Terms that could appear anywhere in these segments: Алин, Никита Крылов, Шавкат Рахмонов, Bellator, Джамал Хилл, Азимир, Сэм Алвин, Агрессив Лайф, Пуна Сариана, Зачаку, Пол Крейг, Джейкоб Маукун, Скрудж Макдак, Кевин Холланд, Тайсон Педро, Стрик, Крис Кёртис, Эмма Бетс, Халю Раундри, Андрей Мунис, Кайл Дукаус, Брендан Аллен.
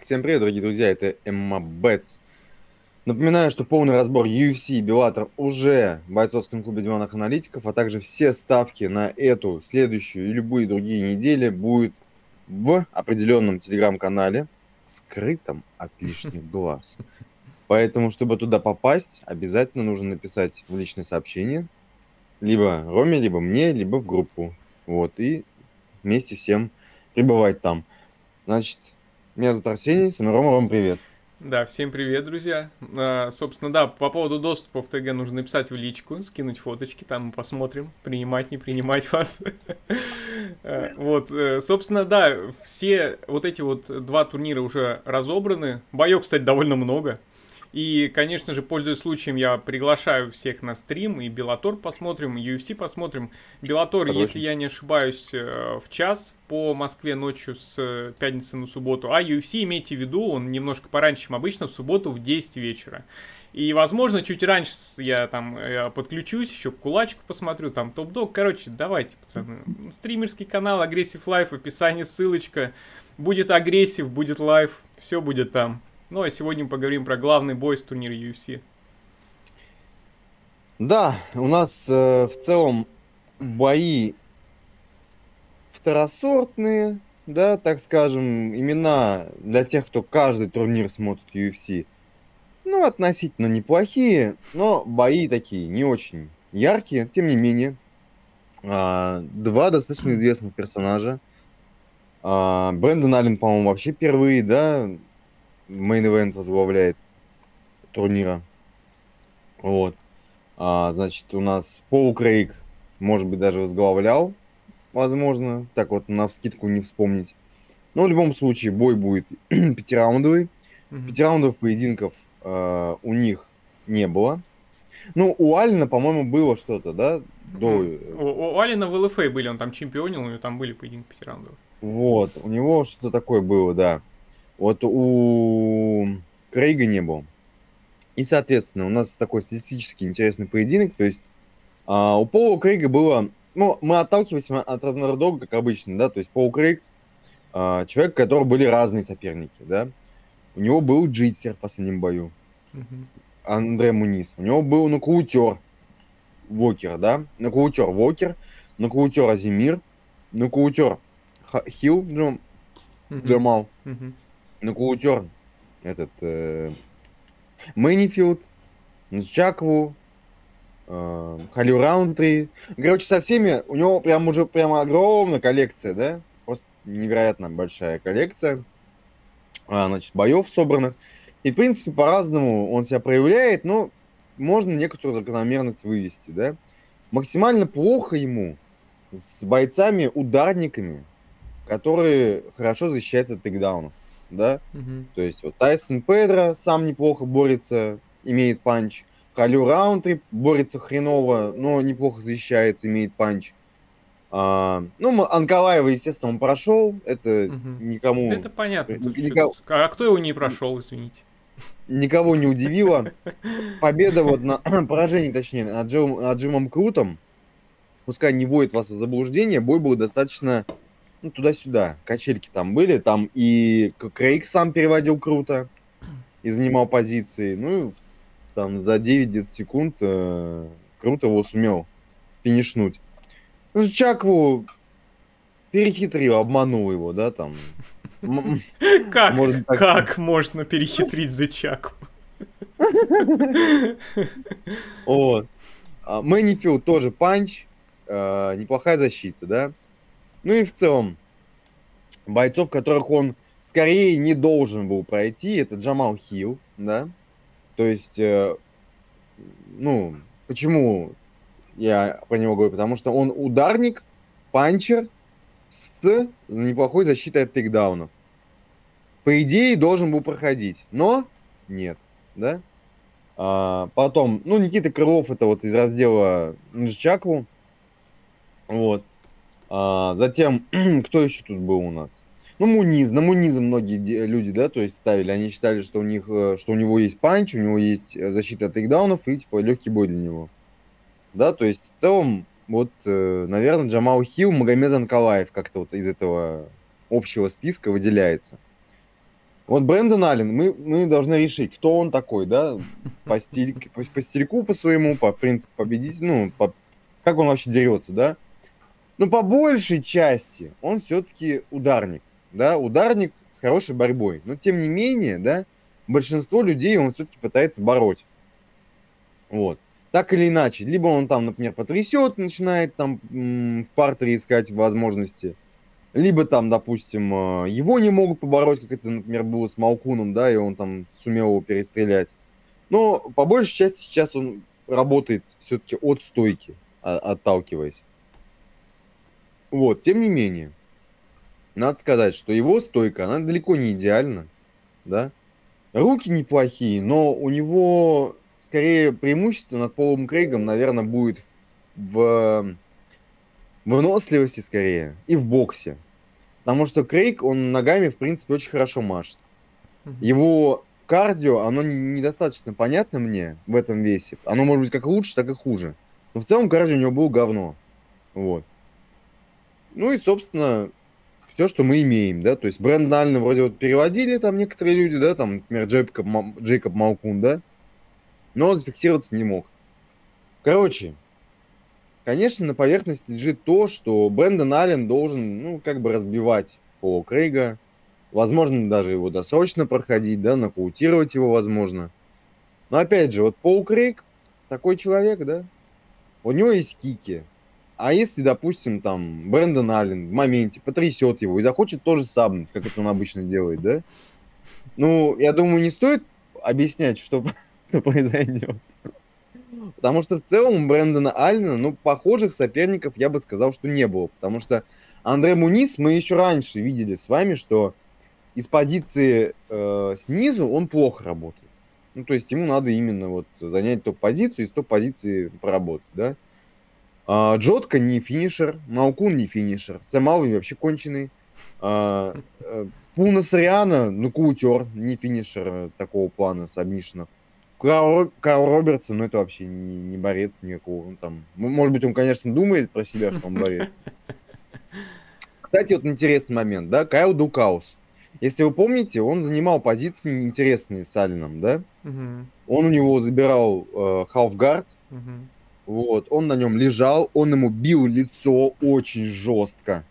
Всем привет, дорогие друзья, это Эмма Бетс. Напоминаю, что полный разбор UFC и Bellator уже в бойцовском клубе диванных аналитиков, а также все ставки на эту, следующую и любые другие недели будут в определенном телеграм-канале, скрытом от лишних глаз. Поэтому, чтобы туда попасть, обязательно нужно написать в личное сообщение либо Роме, либо мне, либо в группу. Вот, и вместе всем пребывать там. Значит, меня зовут Арсений, со мной Рома. Ром, привет. Да, всем привет, друзья. Собственно, да, по поводу доступа в ТГ нужно написать в личку, скинуть фоточки, там мы посмотрим, принимать, не принимать вас. Вот, собственно, да, все вот эти вот два турнира уже разобраны. Боев, кстати, довольно много. И, конечно же, пользуясь случаем, я приглашаю всех на стрим, и Bellator посмотрим, UFC посмотрим. Bellator, если я не ошибаюсь, в час по Москве ночью с пятницы на субботу. А UFC, имейте в виду, он немножко пораньше, чем обычно, в субботу в 10 вечера. И, возможно, чуть раньше я там подключусь, еще кулачку посмотрю, там топ-дог. Короче, давайте, пацаны. Стримерский канал, Агрессив Лайф, в описании ссылочка. Будет Агрессив, будет Лайф, все будет там. Ну, а сегодня мы поговорим про главный бой с турнира UFC. Да, у нас в целом бои второсортные, да, так скажем, имена для тех, кто каждый турнир смотрит UFC. Ну, относительно неплохие, но бои такие не очень яркие. Тем не менее, два достаточно известных персонажа. Брендан Аллен, по-моему, вообще впервые, да, мейн-эвент возглавляет турнира. Вот. Значит, у нас Пол Крейг, может быть, даже возглавлял. Возможно. Так вот, навскидку не вспомнить. Но в любом случае, бой будет пятираундовый. Пятираундов поединков у них не было. Ну, у Алина, по-моему, было что-то, да? У Алина в ЛФА были, он там чемпионил, у него там были поединки пятираундовые. Вот, у него что-то такое было, да. Вот у Крейга не было. И, соответственно, у нас такой статистически интересный поединок. То есть у Пола Крейга было... Ну, мы отталкиваемся от андердога, как обычно, да. То есть Пол Крейг, человек, у которого были разные соперники, да. У него был джитсер в последнем бою. Андрей Мунис. У него был накуутер Уокер, да. Накуутер Уокер, накуутер Азимир, накуутер Хилл Джамал. Накуутер, этот, Менифилд, Нжичакову, Халю Раунд 3. Короче, со всеми, у него прям уже прямо огромная коллекция, да? Просто невероятно большая коллекция, значит, боев собранных. И, в принципе, по-разному он себя проявляет, но можно некоторую закономерность вывести, да? Максимально плохо ему с бойцами-ударниками, которые хорошо защищаются от тейкдаунов. Да? То есть вот Тайсон Педро сам неплохо борется, имеет панч. Халю Раундри борется хреново, но неплохо защищается, имеет панч. Ну, Анкалаева, естественно, он прошел. Это никому... Это понятно. А кто его не прошел, извините? Никого не удивило. Победа вот на... Поражение, точнее, над Джимом Крутом. Пускай не вводит вас в заблуждение, бой был достаточно... Ну, туда-сюда. Качельки там были. Там и Крейг сам переводил круто и занимал позиции. Ну, там за 9 секунд круто его сумел финишнуть. Ну, Чакву перехитрил, обманул его, да, там. Как можно перехитрить Зачаку? Мэнифилд тоже панч. Неплохая защита, да. Ну и в целом, бойцов, которых он скорее не должен был пройти, это Джамал Хилл, да. То есть, ну, почему я про него говорю? Потому что он ударник, панчер с неплохой защитой от тейкдаунов. По идее, должен был проходить, но нет, да. Потом, ну, Никита Крылов, это вот из раздела Нжичакову, вот. Затем, кто еще тут был у нас? Ну, Муниз. На Муниза многие люди, да, то есть ставили. Они считали, что у них, что у него есть панч, у него есть защита от тейкдаунов и, типа, легкий бой для него. Да, то есть, в целом, вот, наверное, Джамал Хилл, Магомед Анкалаев как-то вот из этого общего списка выделяется. Вот Брендан Аллен, мы должны решить, кто он такой, да, по стильку по своему, по принципу победителя, ну, как он вообще дерется, да. Но по большей части он все-таки ударник, да, ударник с хорошей борьбой. Но тем не менее, да, большинство людей он все-таки пытается бороть. Вот. Так или иначе, либо он там, например, потрясет, начинает там в партере искать возможности, либо там, допустим, его не могут побороть, как это, например, было с Маукуном, да, и он там сумел его перестрелять. Но по большей части сейчас он работает все-таки от стойки, отталкиваясь. Вот, тем не менее, надо сказать, что его стойка, она далеко не идеальна, да. Руки неплохие, но у него скорее преимущество над Полом Крейгом, наверное, будет в выносливости скорее и в боксе. Потому что Крейг, он ногами, в принципе, очень хорошо машет. Его кардио, оно недостаточно понятно мне в этом весе. Оно может быть как лучше, так и хуже. Но в целом кардио у него было говно. Вот. Ну и, собственно, все, что мы имеем, да. То есть Брендан Аллена вроде вот переводили там некоторые люди, да, там, например, Джейкоб Маукун, да. Но зафиксироваться не мог. Короче, конечно, на поверхности лежит то, что Брендан Аллен должен, ну, как бы разбивать Пола Крейга. Возможно, даже его досрочно проходить, да, нокаутировать его, возможно. Но опять же, вот Пол Крейг, такой человек, да, у него есть кики. А если, допустим, там, Брендан Аллен в моменте потрясет его и захочет тоже сабнуть, как это он обычно делает, да? Ну, я думаю, не стоит объяснять, что произойдет. Потому что в целом у Брендана Аллена, ну, похожих соперников, я бы сказал, что не было. Потому что Андрей Мунис, мы еще раньше видели с вами, что из позиции снизу он плохо работает. Ну, то есть ему надо именно вот занять топ-позицию и с топ-позиции поработать, да. А Джотка не финишер, Маукун не финишер, Сэм Алвин вообще конченый. Пуна Сариана, Накуутер, не финишер такого плана сабмишенов. Кайл Робертсон, ну это вообще не борец никакого. Он там, может быть, он, конечно, думает про себя, что он борец. Кстати, вот интересный момент, да, Кайл Дукаус. Если вы помните, он занимал позиции интересные с Алленом, да? Он у него забирал халфгард, вот, он на нем лежал, он ему бил лицо очень жестко.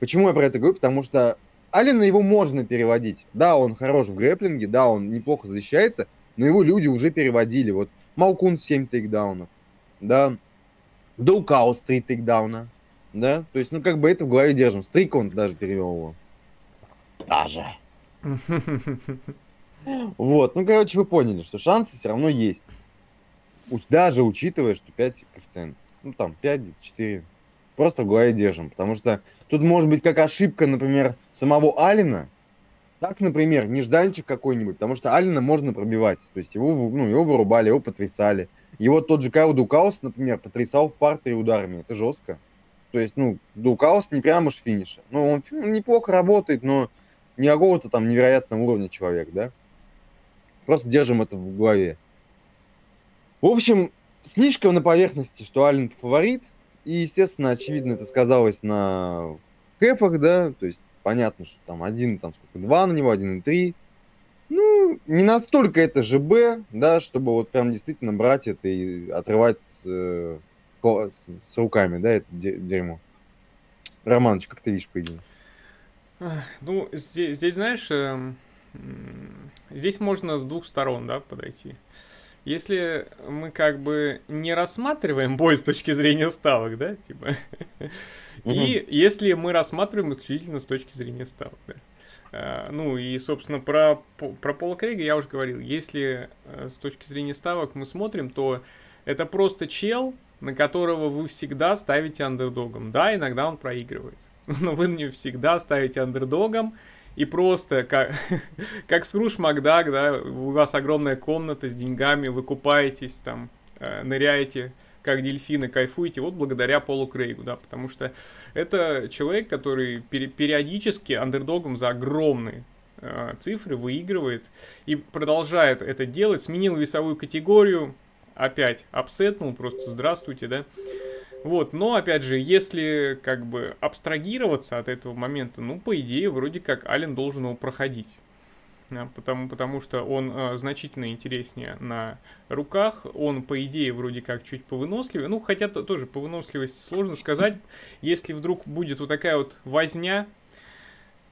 Почему я про это говорю? Потому что Аллена его можно переводить. Да, он хорош в грэплинге, да, он неплохо защищается, но его люди уже переводили. Вот Маукун 7 тейкдаунов, да, Дукаус 3 тейкдауна, да, то есть, ну, как бы это в голове держим. Стрик он даже перевел его. Даже. Вот, ну, короче, вы поняли, что шансы все равно есть. Даже учитывая, что 5 коэффициент, ну, там, 5, 4, просто в голове держим. Потому что тут может быть как ошибка, например, самого Аллена, так, например, нежданчик какой-нибудь, потому что Аллена можно пробивать. То есть его, ну, его вырубали, его потрясали. Его тот же Кайл Дукаус, например, потрясал в партере ударами. Это жестко. То есть, ну, Дукаус не прям уж финишер. Ну, он неплохо работает, но не какого-то там невероятного уровня человек, да? Просто держим это в голове. В общем, слишком на поверхности, что Аллен фаворит. И, естественно, очевидно, это сказалось на кэфах, да? То есть, понятно, что там 1, там сколько, 2 на него, 1,3. Ну, не настолько это ЖБ, да, чтобы вот прям действительно брать это и отрывать с руками, да, это дерьмо. Романыч, как ты видишь поединок? Ну, здесь, знаешь, здесь можно с двух сторон, да, подойти. Если мы как бы не рассматриваем бой с точки зрения ставок, да, типа, и если мы рассматриваем исключительно с точки зрения ставок, да. Ну и, собственно, про Пола Крейга я уже говорил. Если с точки зрения ставок мы смотрим, то это просто чел, на которого вы всегда ставите андердогом. Да, иногда он проигрывает, но вы мне всегда ставите андердогом. И просто, как Скрудж Макдак, да, у вас огромная комната с деньгами, вы купаетесь там, ныряете, как дельфины, кайфуете, вот благодаря Полу Крейгу, да, потому что это человек, который периодически андердогом за огромные цифры выигрывает и продолжает это делать, сменил весовую категорию, опять апсетнул, просто здравствуйте, да. Вот, но, опять же, если, как бы, абстрагироваться от этого момента, ну, по идее, вроде как Аллен должен его проходить. потому что он значительно интереснее на руках, он, по идее, вроде как чуть повыносливее, ну, хотя тоже по выносливости сложно сказать, если вдруг будет вот такая вот возня,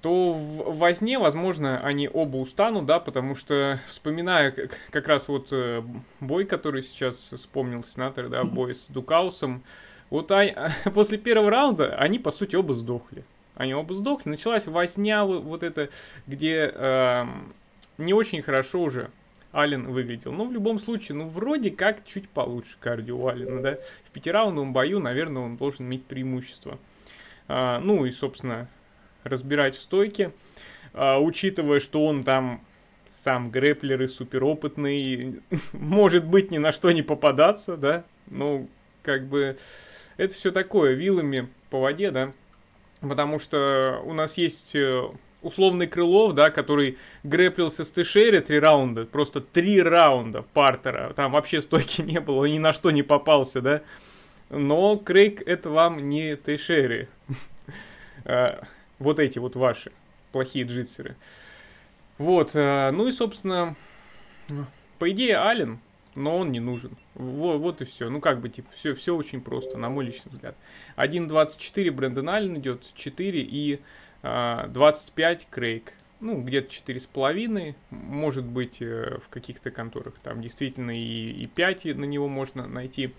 то в возне, возможно, они оба устанут, да, потому что, вспоминая как раз вот бой, который сейчас вспомнил сенатор, да, бой с Дукаусом, вот они, после первого раунда они, по сути, оба сдохли. Они оба сдохли. Началась возня вот эта, где не очень хорошо уже Аллен выглядел. Но в любом случае, ну, вроде как чуть получше кардио у Аллена, да. В пятираундовом бою, наверное, он должен иметь преимущество. Ну и, собственно, разбирать в стойке. Учитывая, что он там сам грэплер и суперопытный, может быть, ни на что не попадаться, да. Ну, как бы, это все такое, вилами по воде, да. Потому что у нас есть условный Крылов, да, который грэплился с Тейшери 3 раунда, просто 3 раунда партера, там вообще стойки не было, ни на что не попался, да. Но Крейг — это вам не Тейшери, вот эти вот ваши плохие джитсеры. Вот, ну и, собственно, по идее Аллен, но он не нужен. Вот и все. Ну, как бы, типа, все очень просто, на мой личный взгляд. 1.24 Брендан Аллен идет, 4 и 25 Крейг. Ну, где-то 4,5. Может быть, в каких-то конторах там действительно и 5 на него можно найти.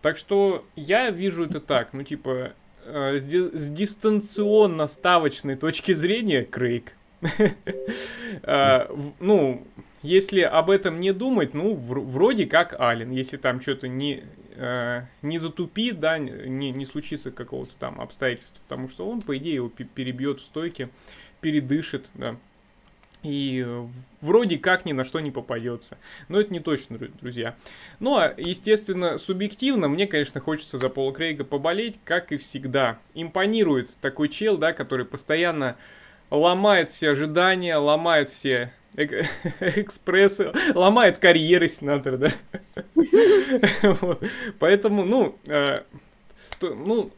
Так что я вижу это так. Ну, типа, с дистанционно-ставочной точки зрения Крейг. Ну, если об этом не думать, ну, вроде как Аллен. Если там что-то не затупит, да, не случится какого-то там обстоятельства. Потому что он, по идее, его перебьет в стойке, передышит, да. И вроде как ни на что не попадется. Но это не точно, друзья. Ну, а, естественно, субъективно мне, конечно, хочется за Пола Крейга поболеть, как и всегда. Импонирует такой чел, да, который постоянно ломает все ожидания, ломает все экспрессы, ломает карьеры сенатора, да. Вот. Поэтому, ну, ну,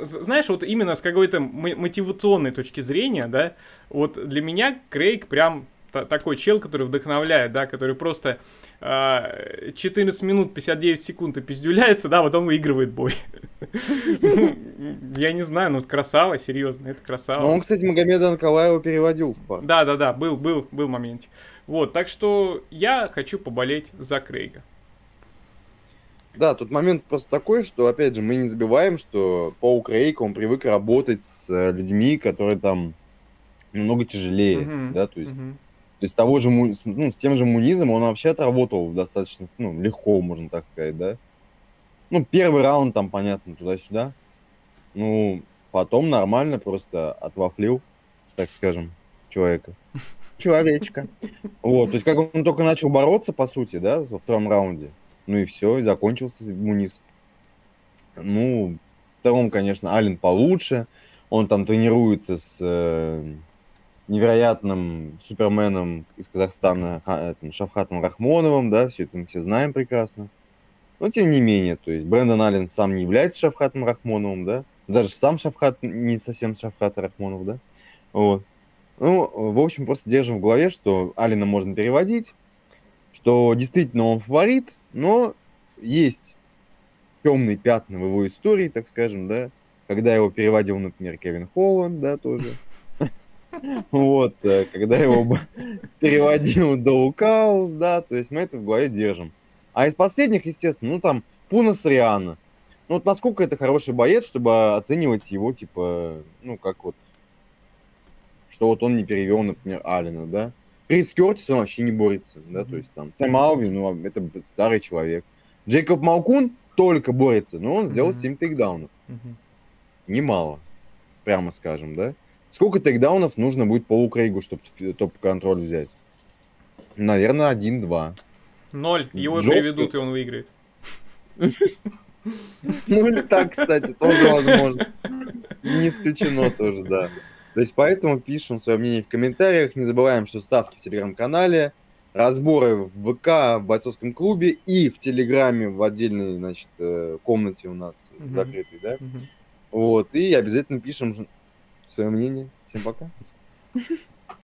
знаешь, вот именно с какой-то мотивационной точки зрения, да, вот для меня Крейг прям такой чел, который вдохновляет, да, который просто 14 минут 59 секунд и пиздюляется, да, потом выигрывает бой. Я не знаю, ну, красава, серьезно, это красава. Но он, кстати, Магомеда Анкалаева переводил. Да, был моментик. Вот, так что я хочу поболеть за Крейга. Да, тут момент просто такой, что, опять же, мы не забываем, что Пол Крейг, он привык работать с людьми, которые там намного тяжелее, да, то есть... То есть того же, ну, с тем же Мунизом он вообще отработал достаточно, ну, легко, можно так сказать, да. Ну, первый раунд там, понятно, туда-сюда. Ну, потом нормально просто отвафлил, так скажем, человека. Человечка. Вот, то есть как он только начал бороться, по сути, да, во втором раунде. Ну и все, и закончился Мунис. Ну, в втором, конечно, Аллен получше. Он там тренируется с невероятным суперменом из Казахстана Шавкатом Рахмоновым, да, все это мы все знаем прекрасно. Но тем не менее, то есть Брендан Аллен сам не является Шавкатом Рахмоновым, да, даже сам Шавкат не совсем Шавкат Рахмонов, да, вот. Ну, в общем, просто держим в голове, что Аллена можно переводить, что действительно он фаворит, но есть темные пятна в его истории, так скажем, да, когда его переводил, например, Кевин Холланд, да, тоже. Вот, когда его переводил Дукаус, да, то есть мы это в голове держим. А из последних, естественно, ну там Пуна Сариана. Ну вот насколько это хороший боец, чтобы оценивать его, типа, ну как вот, что вот он не перевел, например, Аллена, да. Крис Кёртис, он вообще не борется, да, то есть там Сэм Алвин, ну это старый человек. Джейкоб Маукун только борется, но он сделал 7 тейкдаунов. Немало, прямо скажем, да. Сколько тейкдаунов нужно будет Полу Крейгу, чтобы топ-контроль взять? Наверное, 1-2. 0. Его приведут, и он выиграет. Ну или так, кстати, тоже возможно. Не исключено тоже, да. То есть поэтому пишем свое мнение в комментариях. Не забываем, что ставки в Телеграм-канале, разборы в ВК, в бойцовском клубе и в Телеграме в отдельной, значит, комнате у нас закрытой, да? Вот, и обязательно пишем свое мнение. Всем пока.